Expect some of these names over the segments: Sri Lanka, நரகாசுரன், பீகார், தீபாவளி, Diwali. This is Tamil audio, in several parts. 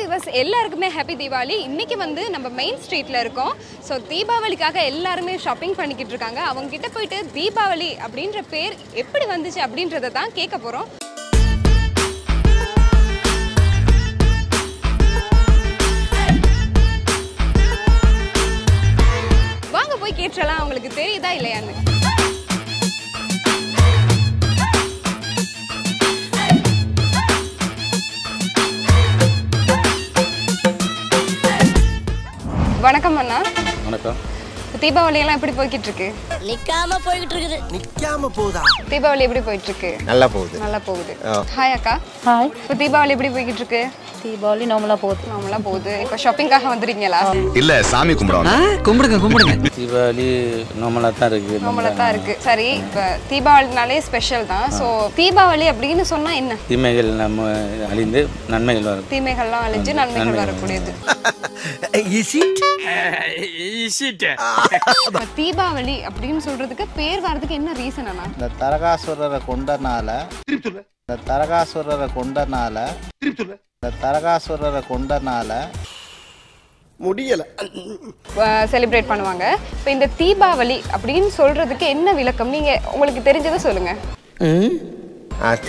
viewers ellarukume happy Diwali. Inniki vandu நம்ம main street la irukom. So தீபாவளிக்காக எல்லாரும் shopping பண்ணிக்கிட்டு இருக்காங்க. அவங்க கிட்ட போயிடு தீபாவளி அப்படிங்கற பேர் எப்படி வந்துச்சு அப்படிங்கறத தான் கேட்க போறோம். வாங்க போய் கேட்றலாம் உங்களுக்கு தெரியுதா இல்லையான்னு. வணக்கம் அண்ணா. வணக்கம். தீபாவளி எல்லாம் எப்படி போயிட்டு இருக்கு? நிக்காம போயிட்டு இருக்குது. நிக்காம போதா? தீபாவளி எப்படி போயிட்டு இருக்கு? நல்லா போகுது. நல்லா போகுது. ஹாய் அக்கா. ஹாய். தீபாவளி எப்படி போயிட்டு இருக்கு? தீபாவளி நார்மலா போகுது. நார்மலா போகுது. இப்ப ஷாப்பிங்காக வந்திருக்கீங்களா? இல்ல, சாமி கும்பிடுறோம். கும்பிடுங்க கும்பிடுங்க. தீபாவளி நார்மலா தான் இருக்கு. நார்மலா தான் இருக்கு. சரி, இப்ப தீபாவளினாலே ஸ்பெஷல் தான். சோ தீபாவளி அப்படினு சொன்னா என்ன? தீமைகள் நம்ம அழிந்து நன்மைகள் வரும். தீமைகள்லாம் அழிஞ்சு நன்மைகள் வரக்கூடியது. தீபாவளி அப்படின்னு சொல்றதுக்கு பேர் வரதுக்கு என்ன ரீசன்? இந்த நரகாசுரரை கொண்டனால முடியல செலிப்ரேட் பண்ணுவாங்க. இப்ப இந்த தீபாவளி அப்படின்னு சொல்றதுக்கு என்ன விளக்கம்? நீங்க உங்களுக்கு தெரிஞ்சதை சொல்லுங்க.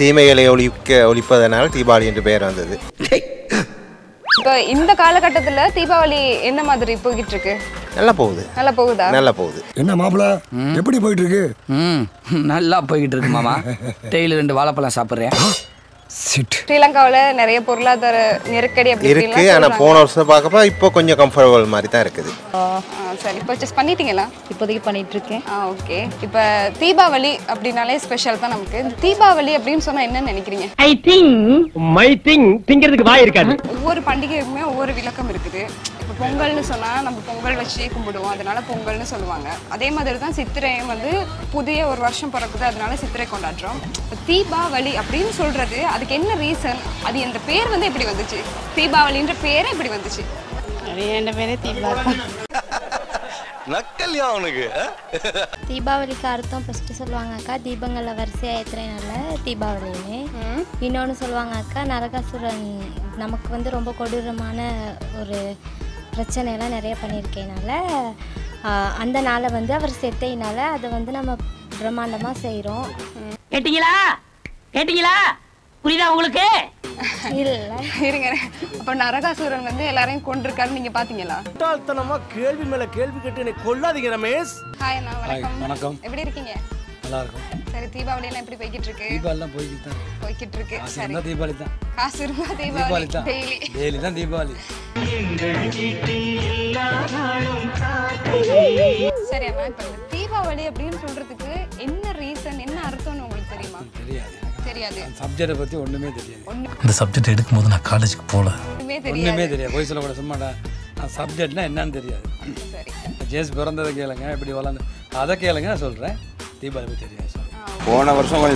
தீமைகளை ஒழிப்பதனால் தீபாவளி என்று பெயர் வந்தது. இப்போ இந்த காலகட்டத்துல தீபாவளி என்ன மாதிரி போயிட்டு இருக்கு? நல்லா போகுது. நல்லா போகுதா? நல்லா போகுது. என்ன மாப்ள எப்படி போயிட்டு இருக்கு? நல்லா போயிட்டு இருக்கு மாமா. டெய்லி ரெண்டு வாழைப்பழம் சாப்பிடுறேன். ஸ்ரீலங்காவில நிறைய பொருளாதார நெருக்கடி அப்படி இருக்கு. ஆனா போன வருஷம் பார்க்கப்ப இப்போ கொஞ்சம் கம்ஃபர்டபிள் மாதிரி தான் இருக்குது. சரி, பர்ச்சேஸ் பண்ணிட்டீங்களா? இப்போதைக்கு பண்ணிட்டு இருக்கேன். ஓகே. இப்போ தீபாவளி அப்படினாலே ஸ்பெஷல் தான் நமக்கு. தீபாவளி அப்படினு சொன்னா என்ன நினைக்கிறீங்க? ஐ திங்க் மை திங்க் திங்கிறதுக்கு வாய் இருக்காது. ஒவ்வொரு பண்டிகைக்குமே ஒவ்வொரு விளக்கம் இருக்குது. இப்போ பொங்கல்னு சொன்னா நம்ம பொங்கல் வச்சு கும்பிடுவோம், அதனால பொங்கல்னு சொல்லுவாங்க. அதே மாதிரி தான் சித்திரையும் வந்து புதிய ஒரு வருஷம் பிறக்குது, அதனால சித்திரை கொண்டாடுறோம். தீபாவளி அப்படின்னு சொல்றது அதுக்கு என்ன ரீசன்? அது இந்த பேர் வந்து எப்படி வந்துச்சு? தீபாவளின்ற பேர் எப்படி வந்துச்சு? என்ன பேரே தீபாவளி? நக்கல்யா உனக்கு. தீபாவளிக்கு அர்த்தம் ஃபர்ஸ்ட் சொல்லுவாங்க அக்கா, தீபங்களை வரிசையா ஏத்துறதுனால தீபாவளின்னு. இன்னொன்னு சொல்லுவாங்க அக்கா, நரகாசுரன் நமக்கு வந்து ரொம்ப கொடூரமான ஒரு பிரச்சனை எல்லாம் நிறைய பண்ணியிருக்கனால அந்த நாளை வந்து அவர் செத்தனால அதை வந்து நம்ம பிரம்மாண்டமா செய்யறோம். கேட்டீங்களா? கேட்டீங்களா? புரியுதா உங்களுக்கு? இல்ல இருங்க. அப்ப நரகாசுரன் வந்து எல்லாரையும் கொன்றுக்காரு, நீங்க பாத்தீங்களா? தாழ்த்தனமா கேள்வி மேல கேள்வி கேட்டு என்ன கொல்லாதீங்க ரமேஷ். ஹாய் அண்ணா, வணக்கம். வணக்கம். எப்படி இருக்கீங்க? நல்லா இருக்கும். சரி, தீபாவளி எல்லாம் எப்படி போயிட்டு இருக்கு? தீபாவளி எல்லாம் போயிட்டு இருக்கு. சரி, இந்த தீபாவளி தான். காசு இருந்தா தீபாவளி தான். டெய்லி தான் தீபாவளி. சரி அம்மா, இப்ப தீபாவளி அப்படின்னு சொல்றதுக்கு என்ன ரீசன், என்ன அர்த்தம்னு உங்களுக்கு தெரியுமா? தெரியாது. போன வருஷம் கொஞ்சம்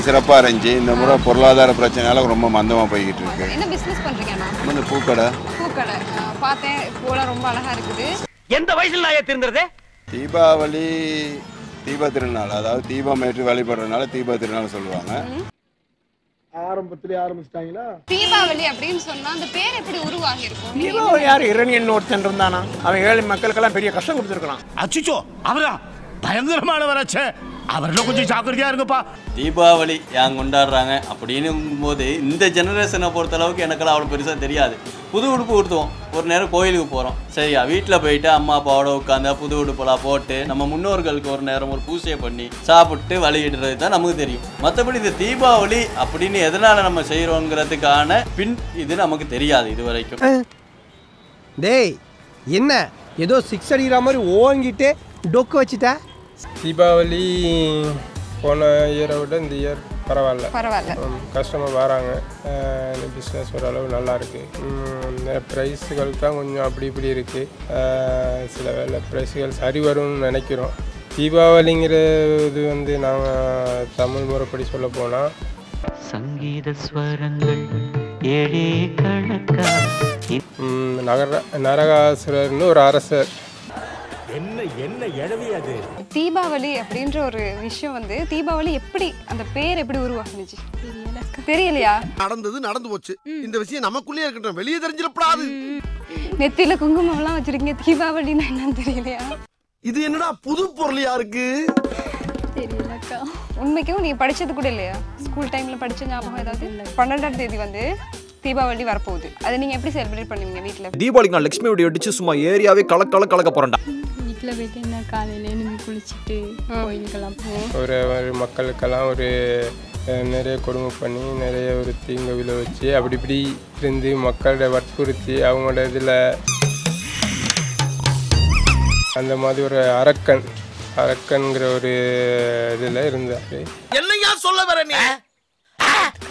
சிறப்பா இருந்துச்சு. இந்த முறை பொருளாதார பிரச்சனையால ரொம்ப மந்தமா போய்கிட்டு இருக்கு. பூக்கடை ரொம்ப அழகா இருக்குது. எந்த வயசுல தீபாவளி தீப திருநாள், அதாவது தீபம் ஏற்றி வழிபடுறதுனால தீப திருநாள் சொல்லுவாங்க. ஆரம்பத்திலே ஆரம்பிச்சிட்டாங்களா? தீபாவளி அப்படின்னு சொன்னா அந்த பேர் எப்படி உருவாகி இருக்கும்? தீபாவளி யார்? இரணியன் ஒருத்தன் இருந்தானா, அவன் ஏழை மக்களுக்கெல்லாம் பெரிய கஷ்டம் கொடுத்துருக்கான். அச்சோ, அவரா பயங்கரமானவராச்சே. அவர்லாம் கொஞ்சம் ஜாக்கிரதையா இருங்கப்பா. தீபாவளி யாங்க கொண்டாடுறாங்க அப்படின்னும் போது இந்த ஜெனரேஷனை பொறுத்த அளவுக்கு எனக்கெல்லாம் அவ்வளோ பெருசாக தெரியாது. புது உடுப்பு உடுத்துவோம், ஒரு நேரம் கோயிலுக்கு போகிறோம். சரியா, வீட்டில் போயிட்டு அம்மா அப்பாவோட உட்காந்து புது உடுப்பெல்லாம் போட்டு நம்ம முன்னோர்களுக்கு ஒரு நேரம் ஒரு பூசையை பண்ணி சாப்பிட்டு வழியிடுறது தான் நமக்கு தெரியும். மற்றபடி இந்த தீபாவளி அப்படின்னு எதனால் நம்ம செய்கிறோங்கிறதுக்கான பின் இது நமக்கு தெரியாது இது வரைக்கும். டேய், என்ன ஏதோ சிக்ஸ் அடிக்கிற மாதிரி ஓங்கிட்டு டொக்கு வச்சுட்டா? தீபாவளி போன இயரை விட இந்த இயர் பரவாயில்ல. பரவாயில்ல, கஸ்டமர் வராங்க, பிஸ்னஸ் ஓரளவு நல்லா இருக்குது. ப்ரைஸுகள் தான் கொஞ்சம் அப்படி இப்படி இருக்குது. சில வேலை ப்ரைஸுகள் சரி வரும்னு நினைக்கிறோம். தீபாவளிங்கிற இது வந்து நாங்கள் தமிழ் முறைப்படி சொல்ல போனால் சங்கீத ஸ்வரங்கள் ஏழே கணக்கா. நரகாசுரர்னு ஒரு அரசர், என்ன எழவி அது தீபாவளி அப்படின்ற ஒரு விஷயம் வந்து தீபாவளி எப்படி அந்த பேர் எப்படி உருவாக்குனுச்சு தெரியலையா நடந்தது நடந்து போச்சு இந்த விஷயம் நமக்குள்ளே இருக்கட்டும் வெளியே தெரிஞ்சிரப்படாது நெத்தில குங்குமம் எல்லாம் வச்சிருக்கீங்க தீபாவளினா என்னன்னு தெரியலையா இது என்னடா புது பொருளியா இருக்கு தெரியலக்கா உண்மைக்கும் நீ படிச்சது கூட இல்லையா ஸ்கூல் டைம்ல படிச்ச ஞாபகம் ஏதாவது 12ஆம் தேதி வந்து தீபாவளி வர போகுது அதை நீங்க எப்படி செலிப்ரேட் பண்ணுவீங்க வீட்ல தீபாவளிக்கு நான் லட்சுமி வீடியோ அடிச்சு சும்மா ஏரியாவே கலக்க போறேன்டா வீட்ல போய் என்ன காலையில எழுந்து குளிச்சிட்டு கோயிலுக்குலாம் போ ஒரு மக்களுக்கெல்லாம் ஒரு நிறைய கொடுமை பண்ணி நிறைய ஒரு தீங்க விளை வச்சு அப்படி இப்படி இருந்து மக்களோட வற்புறுத்தி அவங்களோட இதில் அந்த மாதிரி ஒரு அரக்கன்கிற ஒரு இதில் இருந்தாரு என்னையா சொல்ல வரேன்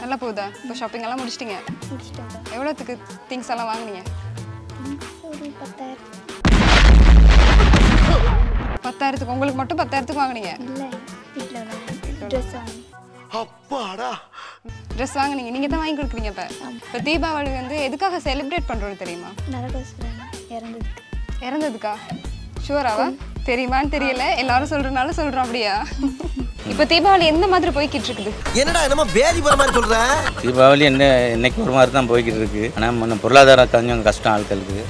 நல்லா போகுதா இப்போ ஷாப்பிங் எல்லாம் முடிச்சிட்டிங்க எவ்வளோத்துக்கு திங்ஸ் எல்லாம் வாங்கினீங்க 10,000 உங்களுக்கு மட்டும் 10,000 வாங்கினீங்க அப்பாடா Dress வாங்குனீங்க நீங்க தான் வாங்கி கொடுக்குறீங்க அப்ப இப்ப தீபாவளி வந்து எதுக்காக செலிப்ரேட் பண்றோம் தெரியுமா நரகாசுரன் இறந்ததுக்கா ஷூராவா தெரியுமான்னு தெரியல எல்லாரும் சொல்றனால சொல்றோம் அப்படியே இப்ப தீபாவளி என்ன மாதிரி போய்க்கிட்டு இருக்குது என்னடா என்னமா வேதி வர மாதிரி சொல்ற தீபாவளி என்ன இன்னைக்கு ஒரு மாதிரி தான் போய்க்கிட்டு இருக்கு ஆனா நம்ம பொருளாதார கொஞ்சம் கஷ்டம் ஆட்களுக்கு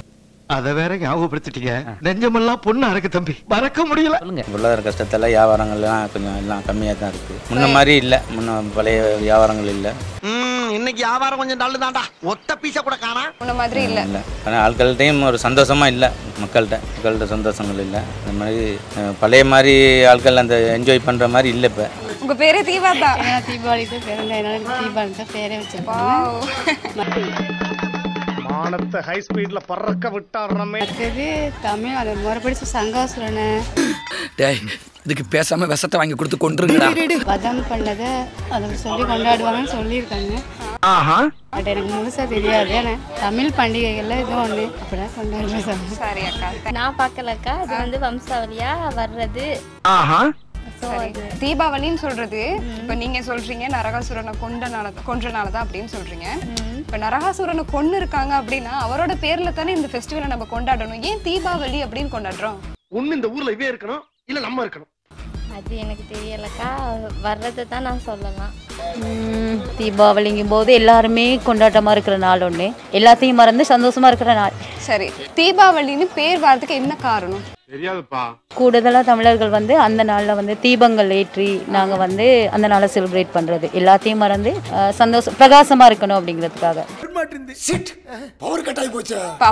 அத வேற ஞாபகப்படுத்திட்டீங்க நெஞ்சமெல்லாம் பொண்ணு அரைக்கு தம்பி மறக்க முடியல சொல்லுங்க பொருளாதார கஷ்டத்தால வியாபாரங்கள்லாம் கொஞ்சம் எல்லாம் கம்மியா தான் இருக்கு முன்ன மாதிரி இல்ல முன்ன பழைய வியாபாரங்கள் இல்ல இன்னைக்கு வியாபாரம் கொஞ்சம் டல்லு தான்டா ஒத்த பீசா கூட காணா முன்ன மாதிரி இல்ல ஆனா ஆட்கள்கிட்டையும் ஒரு சந்தோஷமா இல்ல மக்கள்கிட்ட சந்தோஷங்கள் இல்ல இந்த மாதிரி பழைய மாதிரி ஆட்கள் அந்த என்ஜாய் பண்ற மாதிரி இல்ல இப்ப உங்க பேரு தீபாவளி தீபாவளிக்கு தீபாவளிக்கு பேரே வச்சிருக்கோம் மானத்தை ஹை ஸ்பீட்ல பறக்க விட்டாரனமே அது தமிழ் அது மறுபடிச்சு சங்காசுரனே டேய் இதுக்கு பேசாம வசத்தை வாங்கி கொடுத்து கொன்றுங்கடா பதம் பண்ணத அத சொல்லி கொண்டாடுவாங்கன்னு சொல்லி இருக்காங்க ஆஹா அட எனக்கு முழுசா தெரியாது انا தமிழ் பண்டிகைகள்ல இது ஒண்ணு அப்படியே கொண்டாடுறேன் சாரி அக்கா நான் பார்க்கலக்கா இது வந்து வம்சாவளியா வர்றது ஆஹா தீபாவளின்னு சொல்றது இப்ப நீங்க சொல்றீங்க நரகாசுரனை கொன்றனாலதான் அப்படின்னு சொல்றீங்க இப்ப நரகாசுரனை கொன்னு இருக்காங்க அப்படின்னா அவரோட பேர்ல தானே இந்த ஃபெஸ்டிவலை நம்ம கொண்டாடணும் ஏன் தீபாவளி அப்படின்னு கொண்டாடுறோம் ஒண்ணு இந்த ஊர்ல இவே இருக்கணும் இல்ல நம்ம இருக்கணும் அது எனக்கு தெரியலக்கா வர்றதை தான் நான் சொல்லலாம் தீபாவளிங்கும் போது எல்லாருமே கொண்டாட்டமா இருக்கிற நாள் ஒண்ணு எல்லாத்தையும் மறந்து சந்தோஷமா இருக்கிற நாள் சரி தீபாவளின்னு பேர் வார்த்தைக்கு என்ன காரணம் தெரியாதுப்பா கூடுதலா தமிழர்கள் வந்து அந்த நாள்ல வந்து தீபங்கள் ஏற்றி நாங்க வந்து அந்த நாளை செலிப்ரேட் பண்றது எல்லாத்தையும் மறந்து சந்தோஷம் பிரகாசமா இருக்கணும் அப்படிங்கிறதுக்காக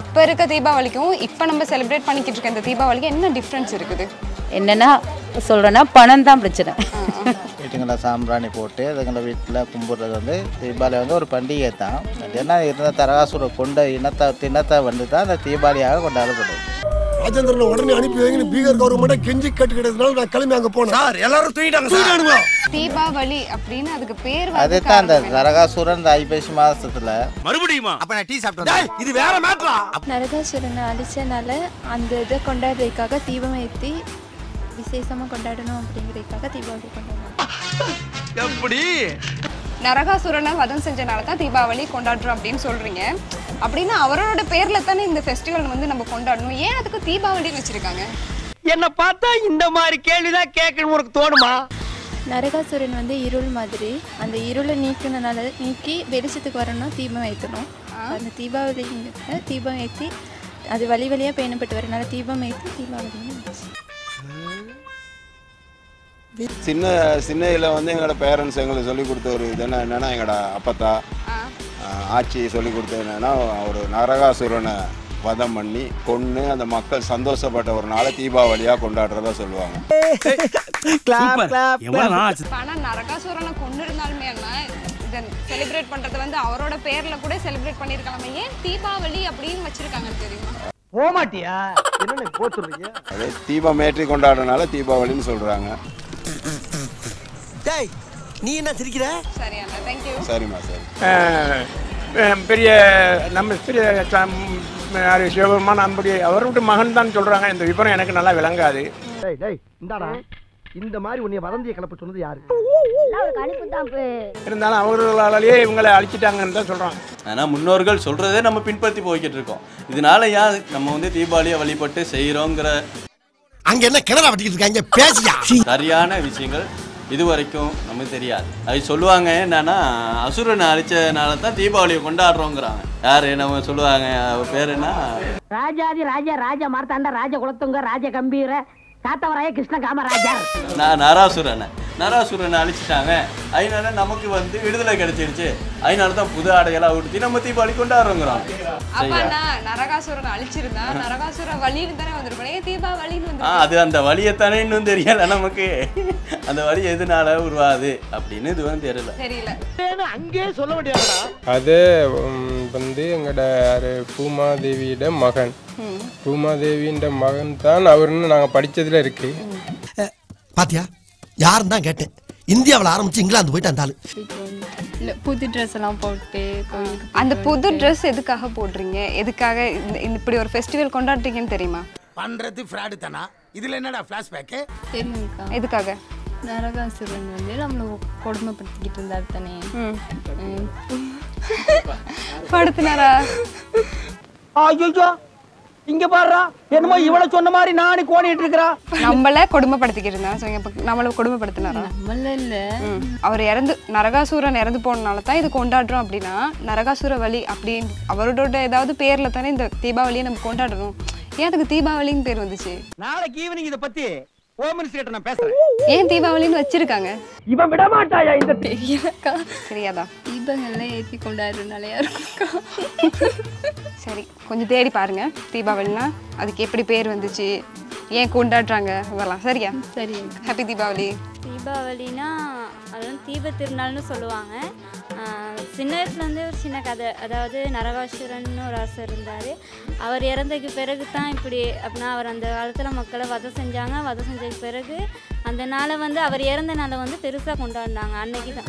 அப்ப இருக்க தீபாவளிக்கும் இப்ப நம்ம செலிப்ரேட் பண்ணிக்கிட்டு இருக்க இந்த தீபாவளிக்கு என்ன டிஃபரன்ஸ் இருக்குது என்னன்னா சொல்றேன்னா பணம் தான் பிரச்சனை வீட்டுங்களை சாம்பிராணி போட்டு அதுங்களை வீட்டில் கும்பிட்றது வந்து தீபாவளி வந்து ஒரு பண்டிகை தான் ஏன்னா இருந்த தரகாசுரை கொண்ட இனத்தை வந்து தான் அந்த தீபாவளியாக கொண்டாடப்படும் ராஜேந்திரனை உடனே அனுப்பி வைங்க பீகார் கவர்மெண்ட் கெஞ்சி கேட்டுக்கிட்டதுனால நான் கிளம்பி அங்கே போனேன் சார் எல்லாரும் தூக்கிட்டாங்க தீபாவளி அப்படின்னு அதுக்கு பேர் அதுதான் அந்த நரகாசுரன் இந்த ஐப்பசி மாசத்துல மறுபடியுமா அப்ப நான் டீ சாப்பிட்டேன் இது வேற மேட்டரா நரகாசுரனை அழிச்சனால அந்த இதை கொண்டாடுறதுக்காக தீபம் ஏற்றி விசேஷமா கொண்டாடணும் அப்படிங்கிறதுக்காக தீபாவளி கொண்டாடணும் எப்படி நரகாசுரனை வதம் செஞ்சனால தான் தீபாவளி கொண்டாடுறோம் அப்படின்னு சொல்றீங்க அப்படின்னா அவரோட பேர்ல தானே இந்த ஃபெஸ்டிவல் வந்து நம்ம கொண்டாடணும் ஏன் அதுக்கு தீபாவளி வச்சிருக்காங்க என்ன பார்த்தா இந்த மாதிரி கேள்விதான் கேட்கணும் உங்களுக்கு தோணுமா நரகாசுரன் வந்து இருள் மாதிரி அந்த இருளை நீக்கினால நீக்கி வெளிச்சத்துக்கு வரணும் தீபம் ஏற்றணும் அந்த தீபாவளி தீபம் ஏற்றி அது வழி வழியா பேணப்பட்டு வரனால தீபம் ஏற்றி தீபாவளி சின்ன இதில் வந்து எங்களோட பேரண்ட்ஸ் எங்களுக்கு சொல்லிக் கொடுத்த ஒரு இது என்னன்னா எங்களோட அப்பத்தா ஆட்சி சொல்லிக் கொடுத்தது என்னன்னா ஒரு நரகாசுரனை வதம் பண்ணி கொன்று அந்த மக்கள் சந்தோஷப்பட்ட ஒரு நாளை தீபாவளியாக கொண்டாடுறதா சொல்லுவாங்க ஆனால் நரகாசுரனை கொண்டு இருந்தாலுமே செலிப்ரேட் பண்றது வந்து அவரோட பேர்ல கூட செலிப்ரேட் பண்ணியிருக்காங்க ஏன் தீபாவளி அப்படின்னு வச்சிருக்காங்க தெரியுமா போமாட்டியா என்ன போத்துறீங்க அதே தீபம் ஏற்றி கொண்டாடுறனால தீபாவளின்னு சொல்றாங்க டேய் நீ என்ன சிரிக்கிற சரியாண்ணா थैंक यू சரிமா சார் பெரிய நம்ம பெரிய யாரு சிவபெருமான் அம்படி அவரோட மகன் தான் சொல்றாங்க இந்த விபரம் எனக்கு நல்லா விளங்காது டேய் டேய் இந்தாடா இந்த மாதிரி உன்னை வதந்தியை கலப்பு சொன்னது யாரு எல்லாரும் கணிப்பு தான் இருந்தாலும் அவர்களாலேயே இவங்களை அழிச்சிட்டாங்கன்னு தான் சொல்றாங்க ஆனா முன்னோர்கள் சொல்றதே நம்ம பின்பற்றி போய்கிட்டு இருக்கோம் இதனால ஏன் நம்ம வந்து தீபாவளியை வழிபட்டு செய்யறோங்கிற அங்க என்ன கிணறு வட்டிக்கிட்டு இருக்காங்க பேசியா? சரியான விஷயங்கள் இதுவரைக்கும் நமக்கு தெரியாது. அது சொல்லுவாங்க என்னன்னா அசுரனை அழிச்சதுனால தான் தீபாவளியை கொண்டாடுறோங்கிறாங்க. யாரு நம்ம சொல்லுவாங்க பேர் என்ன? ராஜாதி ராஜா ராஜ மார்த்தாண்ட ராஜ குலத்துங்க ராஜ கம்பீர சாத்தவராய கிருஷ்ண காமராஜா. நான் நரகாசுரனை அழிச்சிட்டாங்க, அதனால நமக்கு வந்து விடுதலை கிடைச்சிருச்சு, அதனால தான் புது ஆடையெல்லாம் உடுத்தி நம்ம தீபாவளி கொண்டாடுறோங்கிறோம். அப்பனா நரகாசுரனை அழிச்சிருந்தா நரகாசுர வலின்னு தானே வந்திருக்கணும், தீபாவளின்னு வந்து அது அந்த வலியத்தானே இன்னும் தெரியல நமக்கு, அந்த வலி எதுனால உருவாது அப்படின்னு இது வந்து தெரியல. அங்கே சொல்ல முடியாதா? அது வந்து எங்கட பூமாதேவியிட மகன், பூமாதேவின்ற மகன் தான் அவருன்னு நாங்கள் படித்ததில் இருக்கு. பாத்தியா யாருன்னு தான் கேட்டேன், இந்தியாவில் ஆரம்பிச்சு இங்கிலாந்து போயிட்டு அந்த ஆளு புது ட்ரெஸ் எல்லாம் போட்டு. அந்த புது ட்ரெஸ் எதுக்காக போடுறீங்க, எதுக்காக இப்படி ஒரு ஃபெஸ்டிவல் கொண்டாடுறீங்கன்னு தெரியுமா? பண்றது ஃப்ராடு தானா? இதுல என்னடா ஃபிளாஷ்பேக்? தெரியுமா எதுக்காக? நரகாசுரன் வந்து நம்மளை கொடுமைப்படுத்திக்கிட்டு இருந்தாரு தானே, படுத்தினாரா? ஐயோ இங்க பாறா, என்னமோ இவள சொன்ன மாதிரி நானே கோணிட்டு இருக்கறா. நம்மள கொடுமைப்படுத்திக்கிட்டு இருந்தான், சோ இங்க நம்மள கொடுமைப்படுத்தினாரா? நம்மள இல்ல, அவர் இறந்து நரகாசுரன் இறந்து போனனால தான் இது கொண்டாடுறோம். அப்படினா நரகாசுர வலி அப்படி அவரோட ஏதாவது பேர்ல தானே இந்த தீபாவளியை நம்ம கொண்டாடுறோம். ஏன் அதுக்கு தீபாவளின்னு பேர் வந்துச்சு? நாளைக்கு ஈவினிங் இத பத்தி ஹோம் மினிஸ்டர் கிட்ட நான் பேசுறேன். ஏன் தீபாவளின்னு வச்சிருக்காங்க? இவன் விட மாட்டாயா இந்த பெரியக்கா? சரியாடா தீபங்கள்லாம் ஏற்றி கொண்டாடுறதுனால யாருக்கும். சரி கொஞ்சம் தேடி பாருங்க தீபாவளினா அதுக்கு எப்படி பேர் வந்துச்சு, ஏன் கொண்டாடுறாங்க அதெல்லாம். சரியா? சரி. ஹாப்பி தீபாவளி. தீபாவளினா அதுவும் தீப திருநாள்னு சொல்லுவாங்க. சின்ன வயசுலேருந்தே ஒரு சின்ன கதை, அதாவது நரகாசுரன்னு ஒரு அரசர் இருந்தார், அவர் இறந்ததுக்கு பிறகு தான் இப்படி அப்படின்னா அவர் அந்த காலத்தில் மக்களை வதம் செஞ்சாங்க, வதம் செஞ்சதுக்கு பிறகு அந்த நாளை வந்து அவர் இறந்த நாளை வந்து பெருசாக கொண்டாடினாங்க அன்னைக்கு தான்.